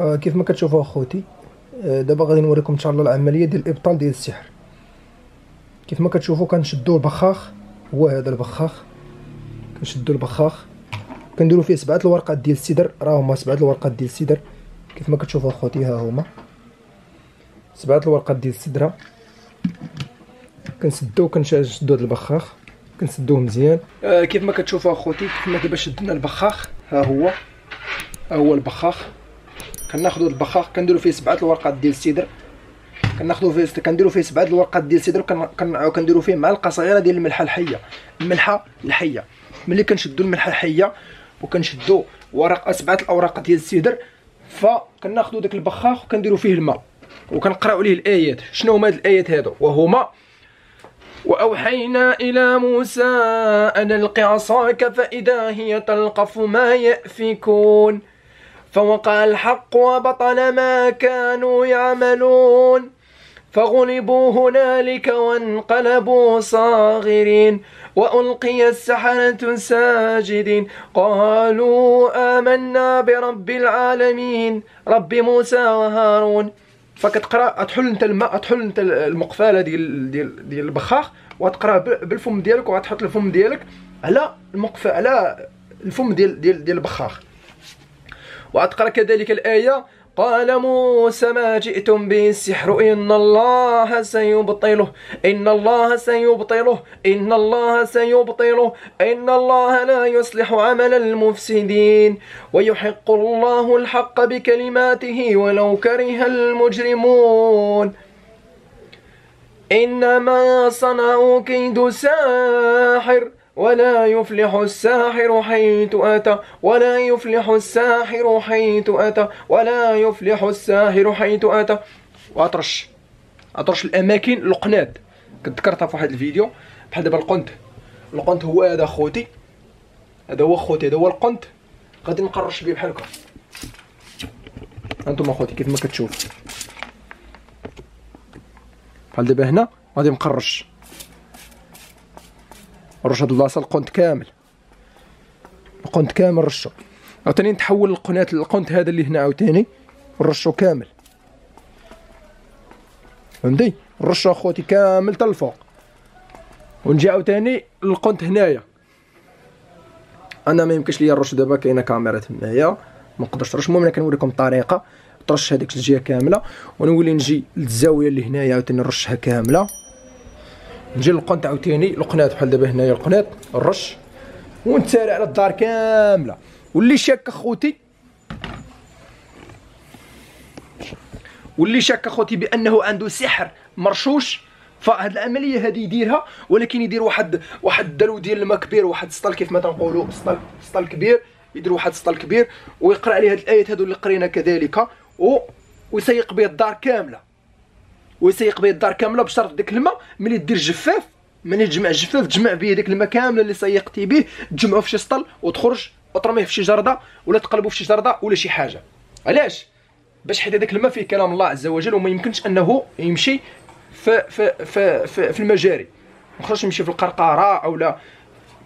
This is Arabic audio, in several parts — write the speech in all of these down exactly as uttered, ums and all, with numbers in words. كيف ما كتشوفوا اخوتي دابا غادي نوريكم ان شاء الله العمليه ديال الابطال ديال السحر. كيف ما كتشوفوا كنشدوا البخاخ، هو هذا البخاخ، كنشدوا البخاخ كنديروا فيه سبعه الورقات ديال السدر. راه هما سبعه الورقات ديال السدر كيف ما كتشوفوا اخوتي، ها هما سبعه الورقات ديال السدره. كنسدوا كنشدوا هذا البخاخ، كنسدوه مزيان. آه كيف ما كتشوفوا اخوتي، كيف ما دابا شدنا البخاخ، ها هو ها هو البخاخ. كناخذوا البخاخ كنديروا فيه سبعه الورقات ديال السدر، كناخذوا فيه كنديروا فيه سبعه الورقات ديال السدر، وكنديروا فيه معلقه صغيره ديال الملحه الحيه. الملحه الحيه ملي كنشدوا الملحه الحيه وكنشدوا ورقه سبعه الاوراق ديال السدر، فكناخذوا داك البخاخ وكنديروا فيه الماء وكنقراو عليه الايات. شنو هما هاد الايات هادو؟ وهما وأوحينا إلى موسى أن ألق عصاك فإذا هي تلقف ما يأفكون فوقع الحق وبطل ما كانوا يعملون فغلبوا هنالك وانقلبوا صاغرين وألقي السحرة ساجدين قالوا آمنا برب العالمين رب موسى وهارون. فكتقرا تحل انت الماء، تحل انت المقفاله ديال ديال ديال البخاخ وتقراه بالفم ديالك، وغتحط الفم ديالك على المقفاله على الفم ديال ديال ديال البخاخ، وغتقرا كذلك الايه قال موسى ما جئتم به السحر ان الله سيبطله ان الله سيبطله ان الله سيبطله ان الله لا يصلح عمل المفسدين ويحق الله الحق بكلماته ولو كره المجرمون انما صنعوا كيد ساحر ولا يفلح الساحر حيث أتى ولا يفلح الساحر حيث أتى ولا يفلح الساحر حيث أتى. وأطرش أطرش الأماكن القناد كذكرتها في واحد الفيديو بحال دابا. القنت القنت هو هذا خوتي، هذا هو خوتي، هذا هو القنت. غادي نقرش به بحال هكا. هانتوما خوتي كيف ما كتشوف بحال دابا هنا غادي نقرش رش هاد البلاصه، القنت كامل القنت كامل رشو. عاوتاني نتحول القناه القنت هذا اللي هنا عاوتاني نرشو كامل، فهمتي؟ نرشو اخوتي كامل حتى الفوق، ونجي عاوتاني القنت هنايا. انا ما يمكنش ليا نرش دابا، كاينه كاميرا تمايا ما نقدرش نرش. المهم انا كنوريكم الطريقه، ترش هذيك الجهه كامله ونولي نجي للزاويه اللي هنايا عاوتاني نرشها كامله. نجي للقنت عاوتاني القناه بحال دابا هنايا القناه الرش، ونتسارع على الدار كامله. واللي شاك اخوتي، واللي شاك اخوتي بانه عنده سحر مرشوش، فهاد العمليه هذه يديرها، ولكن يدير واحد واحد الدلو ديال الماء كبير، واحد السطل كيف ما تنقولوا، سطل سطل كبير، يدير واحد السطل كبير ويقرا عليه هاد الايات هادو اللي قرينا كذلك، و ويسيق به الدار كامله، ويسيق به الدار كامله بشرط داك الماء ملي دير جفاف، ملي تجمع جفاف تجمع به داك الماء كامله اللي سيقتي به، تجمعو في شي سطل وتخرج وترميه في شي جرده ولا تقلبو في شي جرده ولا شي حاجه. علاش؟ باش حيت هذاك الماء فيه كلام الله عز وجل، وما يمكنش انه يمشي في في في في, في المجاري، ما خصوش يمشي في القرقره اولا.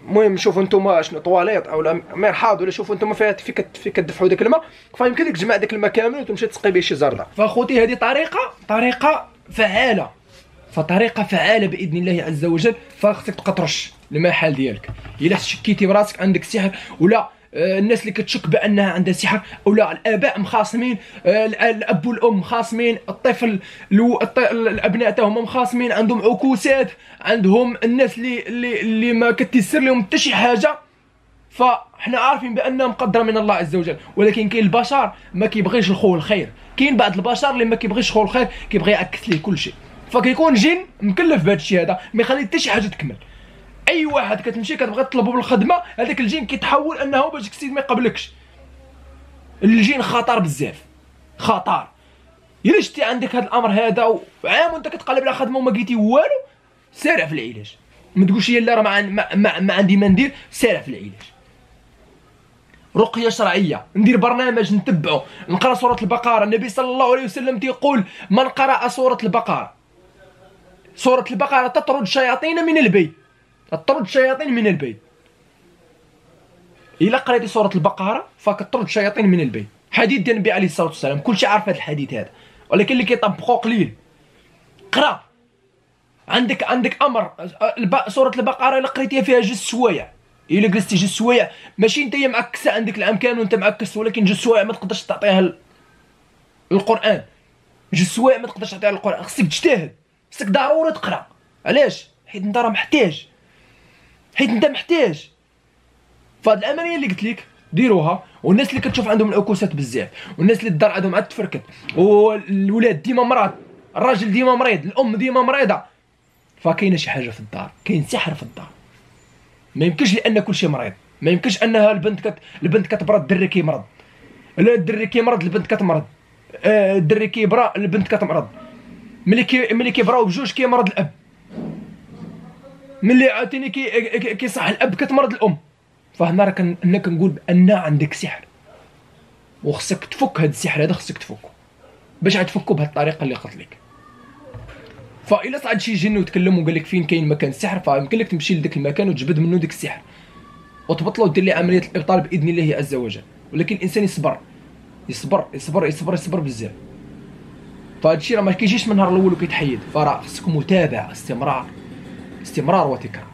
المهم شوفوا نتوما شنو طواليط اولا مرحاض، ولا شوفوا نتوما فيها فين كتدفعوا داك الماء، فيمكن لك تجمع داك الماء كامل وتمشي تسقي به شي زرده. فاخوتي هذه طريقه طريقه فعاله، فطريقه فعاله باذن الله عز وجل. فخصك تبقى ترش المحل ديالك الا شكيتي براسك عندك سحر، ولا الناس اللي كتشك بانها عندها سحر، ولا الاباء مخاصمين، الاب والام مخاصمين، الطفل الابناء حتى هما مخاصمين، عندهم عكوسات، عندهم الناس اللي اللي, اللي ما كتيسر لهم حتى شي حاجه. فحنا عارفين بانها مقدره من الله عز وجل، ولكن كاين البشر ما كيبغيش لخوه الخير، كاين بعض البشر اللي ما كيبغيش خوه الخير، كيبغي يعكس ليه كل شيء، فكيكون جن مكلف بهذا الشيء هذا، ما يخلي حتى شي حاجه تكمل. اي واحد كتمشي كتبغي تطلبو بالخدمه، هذاك الجين كيتحول انه باش السيد ما يقبلكش. الجين خطر بزاف، خطر. الا شتي عندك هذا الامر هذا وعام وانت كتقلب على خدمه وما لقيتي والو، سارع في العلاج. ما تقولش لي لا راه ما عندي ما ندير، سارع في العلاج. رقيه شرعيه، ندير برنامج نتبعه، نقرا سوره البقره. النبي صلى الله عليه وسلم تيقول من قرأ سوره البقره سوره البقره تطرد الشياطين من البيت، تطرد الشياطين من البيت. الا قريتي سوره البقره فكتطرد الشياطين من البيت، حديث ديال النبي عليه الصلاه والسلام، كلشي عارف هذا الحديث هذا، ولكن اللي كيطبقوه قليل. قرا عندك عندك امر سوره البقره الا قريتيها فيها جوج سوايع، الا جلستي جوج سوايع ماشي انت هي معكسه عندك العام كامل وانت معكس، ولكن جوج سوايع ما تقدرش تعطيها للقران، جوج سوايع ما تقدرش تعطيها للقران، خصك تجتهد، خصك ضروري تقرا. علاش؟ حيت انت راه محتاج، حيت انت محتاج. فهاد العمليه اللي قلت لك ديروها، والناس اللي كتشوف عندهم العكوسات بزاف، والناس اللي الدار عندهم عاد تفركت، والولاد ديما مرض، الراجل ديما مريض، الام ديما مريضه، فكاينه شي حاجه في الدار، كاين سحر في الدار. ما يمكنش لان كلشي مريض، ما يمكنش انها البنت كت... البنت كتبرد الدري كيمرض، لا الدري كيمرض البنت كتمرض، آه الدري كيبرا البنت كتمرض، ملي كي... ملي كيبراو بجوج كيمرض الاب، ملي عاوتاني كي كيصح الاب كتمرض الام. فهنا راه كن... انا كنقول بان عندك سحر وخصك تفك هاد السحر هذا، خصك تفكو باش غتفكو بهاد الطريقه اللي قلت لك. فإلا صعد شي جن وتكلم وقال لك فين كاين مكان السحر، فيمكن لك تمشي لذاك المكان وتجبد منه ديك السحر وتبطلو ودير ليه عمليه الابطال باذن الله عز وجل، ولكن الانسان يصبر يصبر يصبر يصبر يصبر بزاف. فهاد الشيء راه ما كيجيش من النهار الاول وكيتحيد، فراه خصك متابعه، استمرار استمرار وتكرار.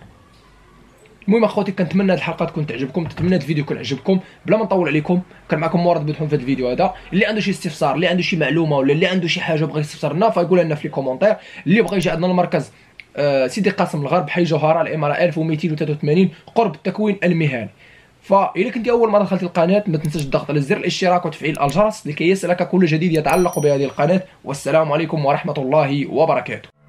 المهم اخوتي كنتمنى هاد الحلقه تكون تعجبكم، نتمنى هاد الفيديو يكون عجبكم. بلا ما نطول عليكم، كان معكم مورد بودحوم في هاد الفيديو هذا. اللي عنده شي استفسار، اللي عنده شي معلومه، ولا اللي عنده شي حاجه بغى يستفسر لنا فيقولها لنا في لي كومونتير. اللي بغى يجي عندنا المركز آه سيدي قاسم الغرب، حي جوهره، العماره ألف ومئتين وثلاثة وثمانين قرب التكوين المهني. فإذا كنت اول مره دخلت القناه ما تنساش الضغط على زر الاشتراك وتفعيل الجرس لكي يصلك كل جديد يتعلق بهذه القناه. والسلام عليكم ورحمه الله وبركاته.